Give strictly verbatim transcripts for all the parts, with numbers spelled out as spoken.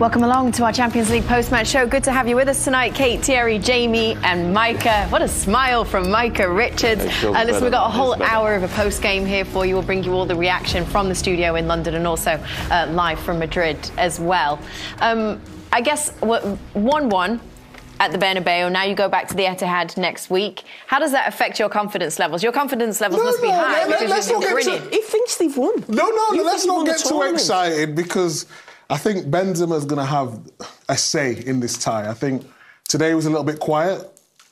Welcome along to our Champions League post-match show. Good to have you with us tonight, Kate, Thierry, Jamie and Micah. What a smile from Micah Richards. Uh, listen, we've got a whole hour of a post-game here for you. We'll bring you all the reaction from the studio in London and also uh, live from Madrid as well. Um, I guess one one at the Bernabeu. Now you go back to the Etihad next week. How does that affect your confidence levels? Your confidence levels no, must no, be high. No, let's not get too, he thinks they've won. No, no, no let's not get too excited because I think Benzema's going to have a say in this tie. I think today was a little bit quiet.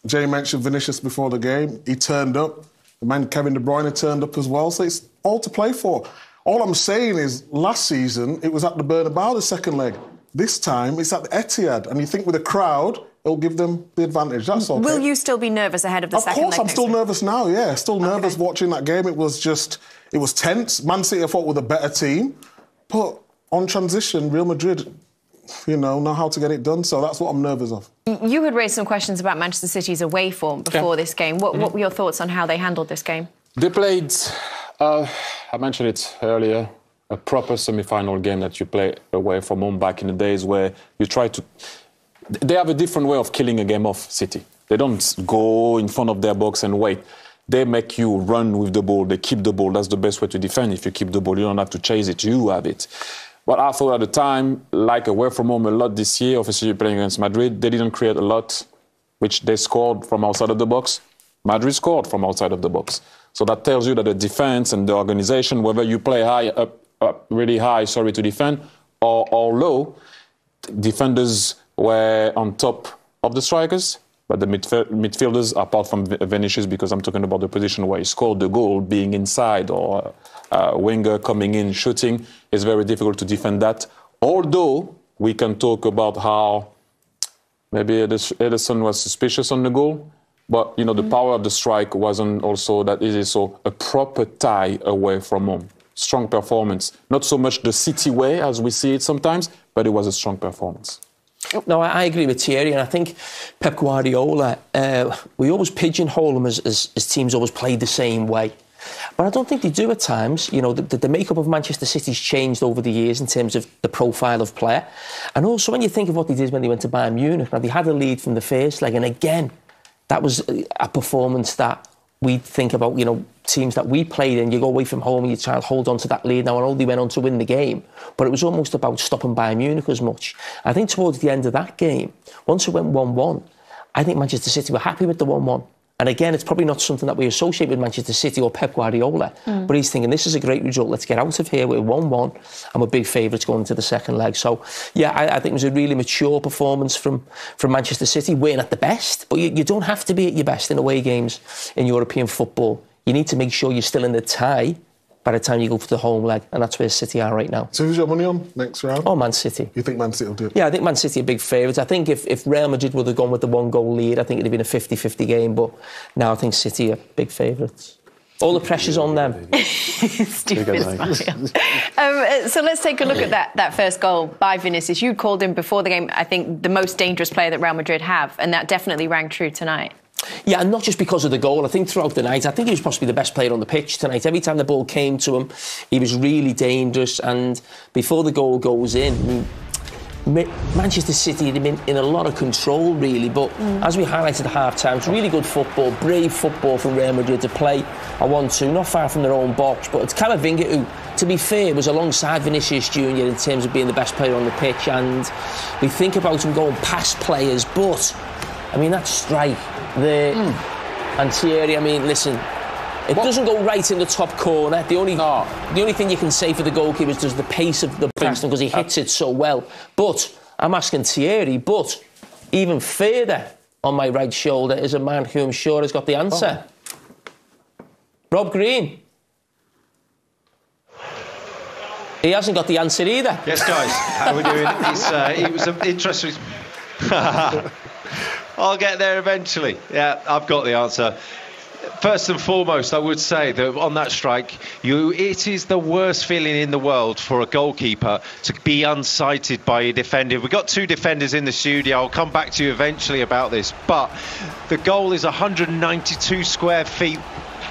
Jay mentioned Vinicius before the game. He turned up. The man Kevin De Bruyne turned up as well. So it's all to play for. All I'm saying is last season it was at the Bernabeu, the second leg. This time it's at the Etihad. And you think with a crowd, it'll give them the advantage. That's all. Will you still be nervous ahead of the second leg? Of course, I'm still nervous now, yeah. Still nervous watching that game. It was just, it was tense. Man City, I thought, were the better team. But on transition, Real Madrid, you know, know how to get it done. So that's what I'm nervous of. You had raised some questions about Manchester City's away form before yeah. this game. What, mm-hmm. what were your thoughts on how they handled this game? They played, uh, I mentioned it earlier, a proper semi-final game that you play away from home back in the days where you try to... They have a different way of killing a game off, City. They don't go in front of their box and wait. They make you run with the ball. They keep the ball. That's the best way to defend. If you keep the ball, you don't have to chase it. You have it. But I thought at the time, like away from home a lot this year, obviously playing against Madrid, they didn't create a lot, which they scored from outside of the box. Madrid scored from outside of the box. So that tells you that the defense and the organization, whether you play high, up, up really high, sorry, to defend, or, or low, defenders were on top of the strikers. But the midf midfielders, apart from Vinicius, because I'm talking about the position where he scored the goal, being inside or uh, winger coming in, shooting, it's very difficult to defend that. Although we can talk about how maybe Ederson was suspicious on the goal, but you know the mm-hmm. power of the strike wasn't also that easy. So a proper tie away from home, strong performance. Not so much the City way as we see it sometimes, but it was a strong performance. No, I agree with Thierry, and I think Pep Guardiola, uh, we always pigeonhole him as, as, as teams always play the same way. But I don't think they do at times. You know, the, the makeup of Manchester City's changed over the years in terms of the profile of player. And also when you think of what they did when they went to Bayern Munich, now they had a lead from the first leg, and again, that was a performance that we think about, you know, teams that we played in. You go away from home and you try to hold on to that lead. Now, I know they went on to win the game, but it was almost about stopping Bayern Munich as much. I think towards the end of that game, once it went one one, I think Manchester City were happy with the one one. And again, it's probably not something that we associate with Manchester City or Pep Guardiola, mm. but he's thinking, this is a great result. Let's get out of here. We're one one, and we're big favourites going into the second leg. So, yeah, I, I think it was a really mature performance from, from Manchester City, winning at the best. But you, you don't have to be at your best in away games in European football. You need to make sure you're still in the tie by the time you go for the home leg, and that's where City are right now. So who's your money on next round? Oh, Man City. You think Man City will do it? Yeah, I think Man City are big favourites. I think if, if Real Madrid would have gone with the one-goal lead, I think it would have been a fifty fifty game, but now I think City are big favourites. All the pressure's on them. Stupid smile. um, so let's take a look at that, that first goal by Vinicius. You called him before the game, I think, the most dangerous player that Real Madrid have, and that definitely rang true tonight. Yeah, and not just because of the goal. I think throughout the night, I think he was possibly the best player on the pitch tonight. Every time the ball came to him, he was really dangerous. And before the goal goes in, Manchester City had been in a lot of control, really. But mm. as we highlighted at half-time, it's really good football, brave football for Real Madrid to play a one two, not far from their own box. But it's Camavinga who, to be fair, was alongside Vinicius Junior in terms of being the best player on the pitch. And we think about him going past players, but, I mean, that strike there mm. and Thierry, I mean, listen, it what? doesn't go right in the top corner. The only no. the only thing you can say for the goalkeeper is just the pace of the person, because he hits it so well. But I'm asking Thierry, but even further on my right shoulder is a man who I'm sure has got the answer. Oh. Rob Green. He hasn't got the answer either. Yes, guys, how are we doing? It's, uh, it was an interesting... I'll get there eventually. Yeah, I've got the answer. First and foremost, I would say that on that strike, you, it is the worst feeling in the world for a goalkeeper to be unsighted by a defender. We've got two defenders in the studio. I'll come back to you eventually about this. But the goal is one hundred ninety-two square feet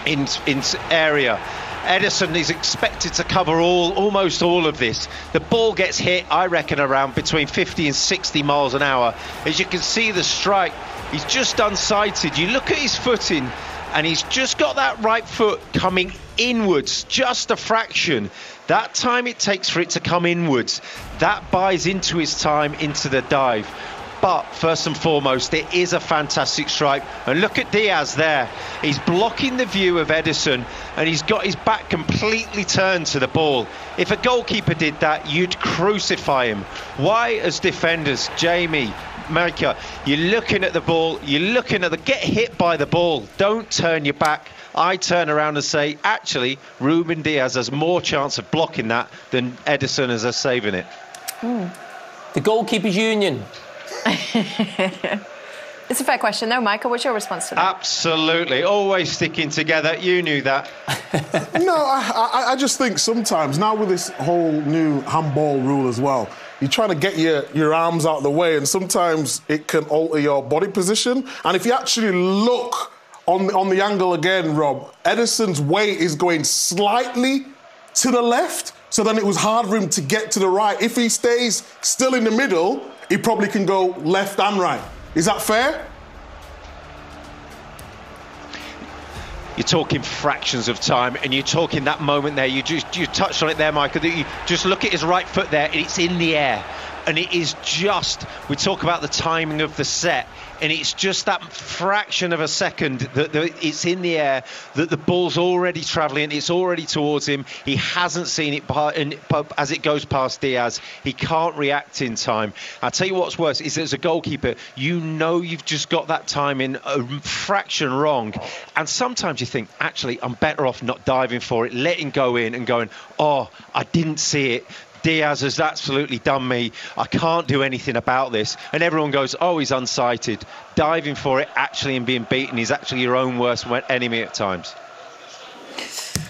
in, in area. Ederson is expected to cover all, almost all of this. The ball gets hit, I reckon, around between fifty and sixty miles an hour. As you can see the strike, he's just unsighted. You look at his footing, and he's just got that right foot coming inwards, just a fraction. That time it takes for it to come inwards, that buys into his time into the dive. But first and foremost, it is a fantastic strike. And look at Diaz there. He's blocking the view of Ederson, and he's got his back completely turned to the ball. If a goalkeeper did that, you'd crucify him. Why, as defenders, Jamie, Micah, you're looking at the ball, you're looking at the, get hit by the ball. Don't turn your back. I turn around and say, actually, Ruben Diaz has more chance of blocking that than Ederson as a saving it. Mm. The goalkeepers union. It's a fair question, though, Micah. What's your response to that? Absolutely. Always sticking together. You knew that. No, I, I, I just think sometimes, now with this whole new handball rule as well, you're trying to get your, your arms out of the way, and sometimes it can alter your body position. And if you actually look on the, on the angle again, Rob, Ederson's weight is going slightly to the left, so then it was hard for him to get to the right. If he stays still in the middle, he probably can go left and right. Is that fair? You're talking fractions of time, and you're talking that moment there. You just you touched on it there, Micah. That you just look at his right foot there, and it's in the air, and it is just. We talk about the timing of the set, and it's just that fraction of a second that it's in the air, that the ball's already travelling, it's already towards him. He hasn't seen it as it goes past Diaz. He can't react in time. I'll tell you what's worse is as a goalkeeper, you know you've just got that timing a fraction wrong. And sometimes you think, actually, I'm better off not diving for it, letting go in and going, oh, I didn't see it. Diaz has absolutely done me. I can't do anything about this. And everyone goes, oh, he's unsighted. Diving for it actually and being beaten is actually your own worst enemy at times.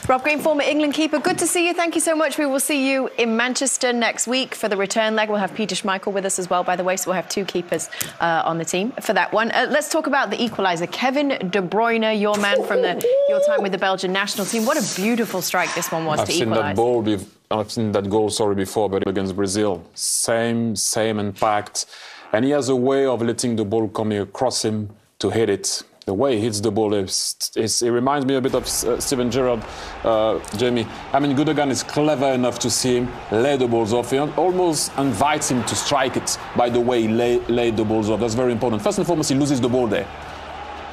Rob Green, former England keeper, good to see you. Thank you so much. We will see you in Manchester next week for the return leg. We'll have Peter Schmeichel with us as well, by the way, so we'll have two keepers uh, on the team for that one. Uh, let's talk about the equaliser. Kevin De Bruyne, your man from the, your time with the Belgian national team. What a beautiful strike this one was I've to equalise. I've seen that ball before. I've seen that goal, sorry, before, but against Brazil. Same, same impact. And he has a way of letting the ball come across him to hit it. The way he hits the ball, is, is, it reminds me a bit of uh, Steven Gerrard, uh, Jamie. I mean, Gundogan is clever enough to see him lay the balls off. He almost invites him to strike it by the way he lay, laid the balls off. That's very important. First and foremost, he loses the ball there.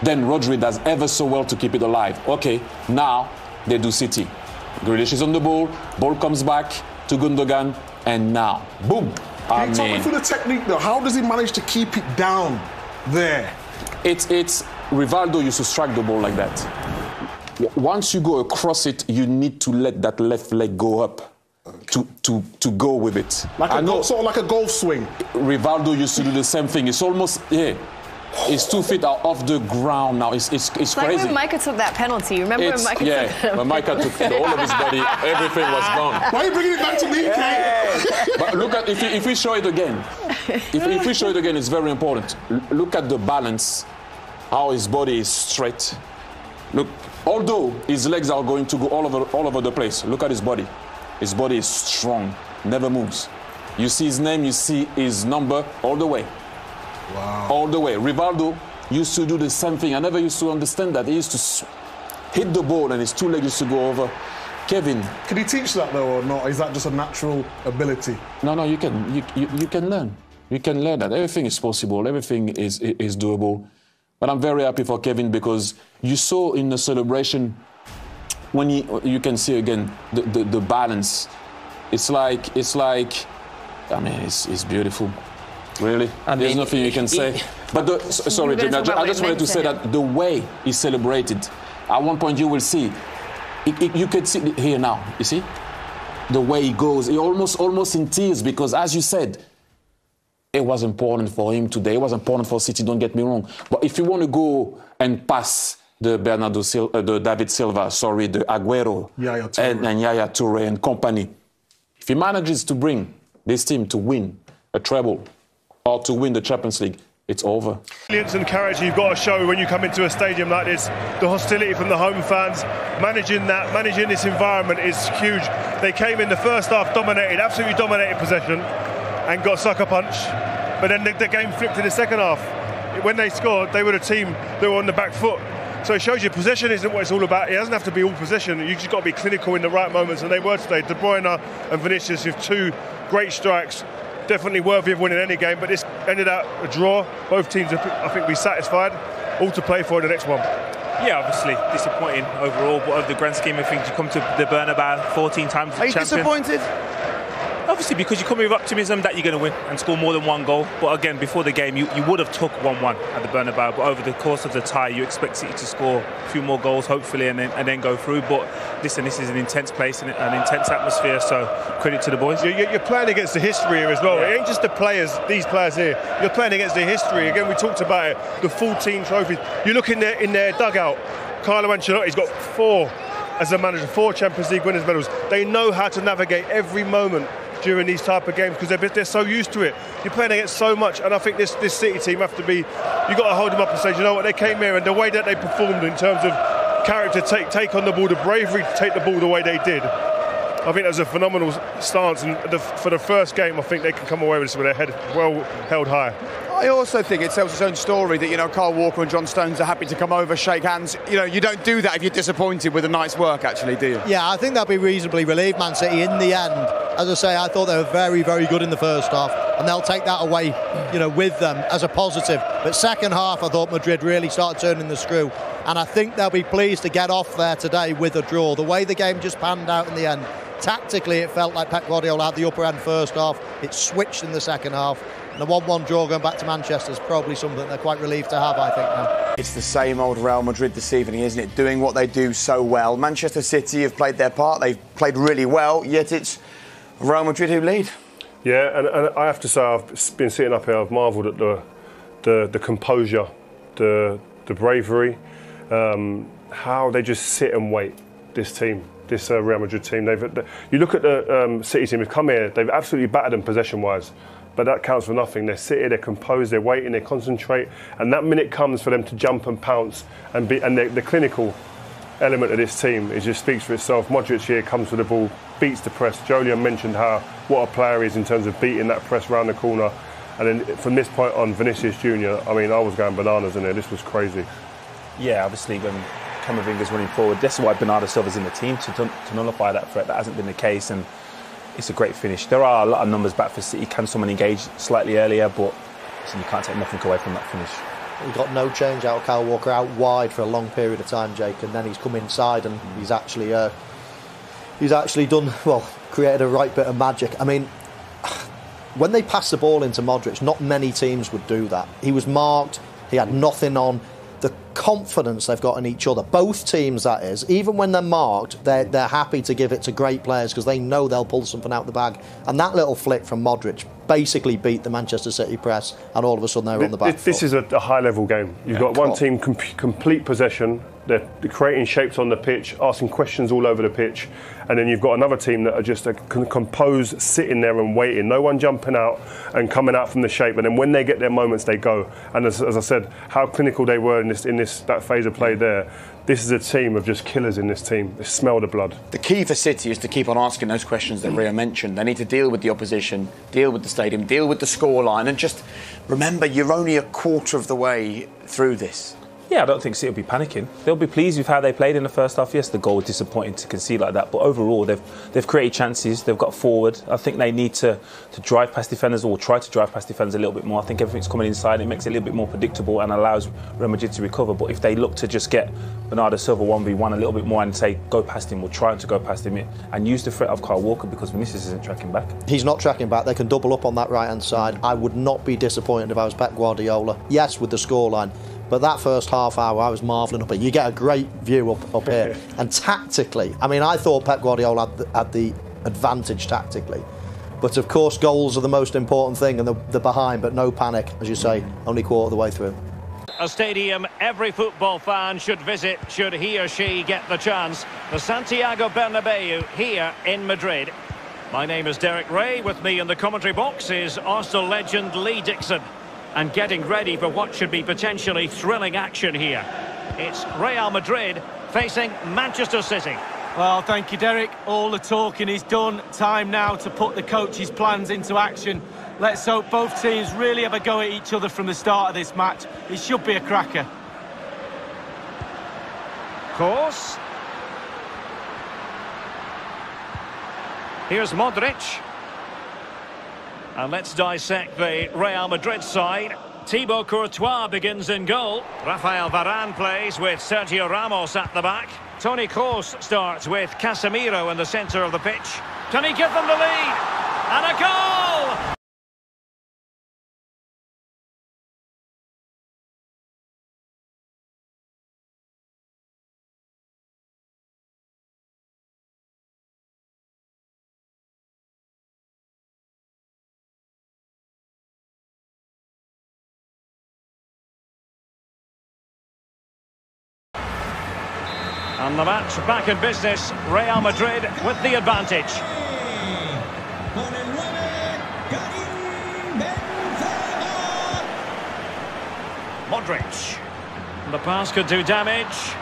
Then Rodri does ever so well to keep it alive. OK, now they do City. Grealish is on the ball, ball comes back to Gundogan, and now, boom! I mean, talk me through the technique, though. How does he manage to keep it down there? It's, it's Rivaldo used to strike the ball like that. Once you go across it, you need to let that left leg go up to, to, to go with it. Like a goal, sort of like a golf swing. Rivaldo used to do the same thing. It's almost, yeah. His two feet are off the ground now. It's, it's, it's crazy. Like when Micah took that penalty. Remember it's, when Micah yeah, took that penalty? When Micah took the, all of his body, everything was gone. Why are you bringing it back to me, yeah. Kate? But look at, if, if we show it again, if, if we show it again, it's very important. L look at the balance, how his body is straight. Look, although his legs are going to go all over, all over the place, look at his body. His body is strong, never moves. You see his name, you see his number all the way. Wow. All the way. Rivaldo used to do the same thing. I never used to understand that. He used to hit the ball and his two legs used to go over. Kevin. Can he teach that, though, or not? Is that just a natural ability? No, no, you can, you, you, you can learn. You can learn that. Everything is possible. Everything is, is, is doable. But I'm very happy for Kevin because you saw in the celebration, when he, you can see again the, the, the balance. It's like, it's like, I mean, it's, it's beautiful. Really? I mean, there's nothing you can say. He, but the, sorry, Jimmy, I just, I just wanted to say that the way he celebrated, at one point you will see, it, it, you could see it here now, you see? The way he goes, he almost, almost in tears because, as you said, it was important for him today. It was important for City, don't get me wrong. But if you want to go and pass the Bernardo Silva, uh, the David Silva, sorry, the Aguero, Yaya Touré. And, and Yaya Touré and company, if he manages to bring this team to win a treble, or to win the Champions League, it's over. Brilliance and courage you've got to show when you come into a stadium like this. The hostility from the home fans, managing that, managing this environment is huge. They came in the first half, dominated, absolutely dominated possession and got sucker punch. But then the, the game flipped in the second half. When they scored, they were a team that were on the back foot. So it shows you possession isn't what it's all about. It doesn't have to be all possession. You've just got to be clinical in the right moments, and they were today. De Bruyne and Vinicius with two great strikes, definitely worthy of winning any game, but this ended up a draw. Both teams, I think, be satisfied. All to play for in the next one. Yeah, obviously disappointing overall, but over the grand scheme of things, you come to the Bernabeu fourteen times as champion. Disappointed? Obviously, because you come with optimism that you're going to win and score more than one goal. But again, before the game, you, you would have took one one at the Bernabeu. But over the course of the tie, you expect City to score a few more goals, hopefully, and then, and then go through. But listen, this is an intense place and an intense atmosphere. So credit to the boys. You're, you're playing against the history here as well. Yeah. It ain't just the players, these players here. You're playing against the history. Again, we talked about it. The full team trophies. You look in their in their dugout. Carlo Ancelotti's got four as a manager, four Champions League winners' medals. They know how to navigate every moment during these type of games because they're, they're so used to it. You're playing against so much, and I think this, this City team have to be, you've got to hold them up and say, you know what, they came here and the way that they performed in terms of character, take, take on the ball, the bravery to take the ball the way they did. I think that was a phenomenal stance, and the, for the first game, I think they can come away with this with their head well held high. I also think it tells its own story that, you know, Kyle Walker and John Stones are happy to come over, shake hands. You know, you don't do that if you're disappointed with a night's work, actually, do you? Yeah, I think they'll be reasonably relieved, Man City, in the end. As I say, I thought they were very, very good in the first half, and they'll take that away, you know, with them as a positive. But second half, I thought Madrid really started turning the screw, and I think they'll be pleased to get off there today with a draw. The way the game just panned out in the end, tactically, it felt like Pep Guardiola had the upper end first half. It switched in the second half. And the one one draw going back to Manchester is probably something they're quite relieved to have, I think, now. It's the same old Real Madrid this evening, isn't it? Doing what they do so well. Manchester City have played their part. They've played really well, yet it's Real Madrid who lead. Yeah, and, and I have to say, I've been sitting up here, I've marvelled at the, the, the composure, the, the bravery, um, how they just sit and wait, this team. This uh, Real Madrid team, they've, they, you look at the um, City team, they've come here, they've absolutely battered them possession-wise, but that counts for nothing. They're sitting, they're composed, they're waiting, they concentrate, and that minute comes for them to jump and pounce, and, be, and the, the clinical element of this team, it just speaks for itself. Modric here comes for the ball, beats the press. Jolyon mentioned how what a player he is in terms of beating that press round the corner, and then from this point on, Vinicius Junior, I mean, I was going bananas in there, this was crazy. Yeah, obviously, when Camavinga's running forward. That's why Bernardo Silva's in the team, to, to nullify that threat. That hasn't been the case, and it's a great finish. There are a lot of numbers back for City. Can someone engage slightly earlier? But you can't take nothing away from that finish. He got no change out of Kyle Walker, out wide for a long period of time, Jake, and then he's come inside and mm. he's actually uh, he's actually done, well, created a right bit of magic. I mean, when they passed the ball into Modric, not many teams would do that. He was marked, he had nothing on. The confidence they've got in each other, both teams that is, even when they're marked, they're, they're happy to give it to great players because they know they'll pull something out the bag. And that little flick from Modric basically beat the Manchester City press, and all of a sudden they're on the back foot. This is a high-level game. You've got one team com complete possession, they're creating shapes on the pitch, asking questions all over the pitch, and then you've got another team that are just a composed, sitting there and waiting, no one jumping out and coming out from the shape, and then when they get their moments, they go. And as, as I said, how clinical they were in this in this that phase of play there. This is a team of just killers in this team. They smell the blood. The key for City is to keep on asking those questions that Rio mentioned. They need to deal with the opposition, deal with the stadium, deal with the scoreline, and just remember you're only a quarter of the way through this. Yeah, I don't think City will be panicking. They'll be pleased with how they played in the first half. Yes, the goal was disappointing to concede like that, but overall they've they've created chances, they've got forward. I think they need to, to drive past defenders, or try to drive past defenders a little bit more. I think everything's coming inside, it makes it a little bit more predictable and allows Real Madrid to recover. But if they look to just get Bernardo Silva one v one a little bit more and say, go past him, or try to go past him, and use the threat of Kyle Walker, because Vinicius isn't tracking back. He's not tracking back, they can double up on that right-hand side. I would not be disappointed if I was Pep Guardiola. Yes, with the scoreline. But that first half hour, I was marvelling up here. You get a great view up, up here. And tactically, I mean, I thought Pep Guardiola had the, had the advantage tactically. But, of course, goals are the most important thing, and they're, they're behind. But no panic, as you say, only quarter of the way through. A stadium every football fan should visit, should he or she get the chance. The Santiago Bernabeu here in Madrid. My name is Derek Ray. With me in the commentary box is Arsenal legend Lee Dixon. and getting ready for what should be potentially thrilling action here. It's Real Madrid facing Manchester City. Well, thank you, Derek. All the talking is done. Time now to put the coach's plans into action. Let's hope both teams really have a go at each other from the start of this match. It should be a cracker. Course. Here's Modric. And let's dissect the Real Madrid side. Thibaut Courtois begins in goal. Rafael Varane plays with Sergio Ramos at the back. Toni Kroos starts with Casemiro in the centre of the pitch. Can he give them the lead? And a goal! And the match back in business, Real Madrid with the advantage. Modric. The pass could do damage.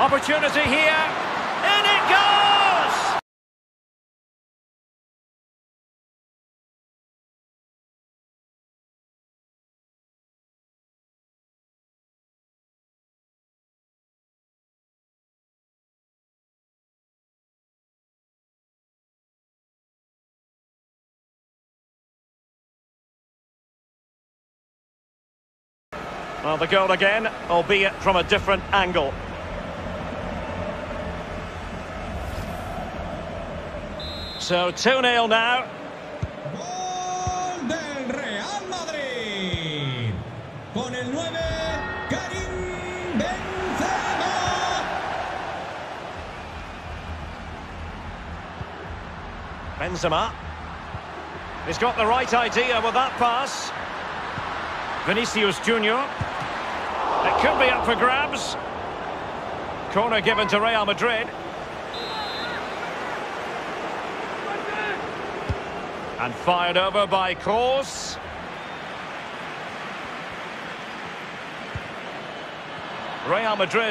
Opportunity here. In it goes! Well, the goal again, albeit from a different angle. So, two nil now. Gol del Real Madrid. Con el nueve, Karim Benzema. Benzema. He's got the right idea with that pass. Vinicius Junior. It could be up for grabs. Corner given to Real Madrid. And fired over by Kroos. Real Madrid.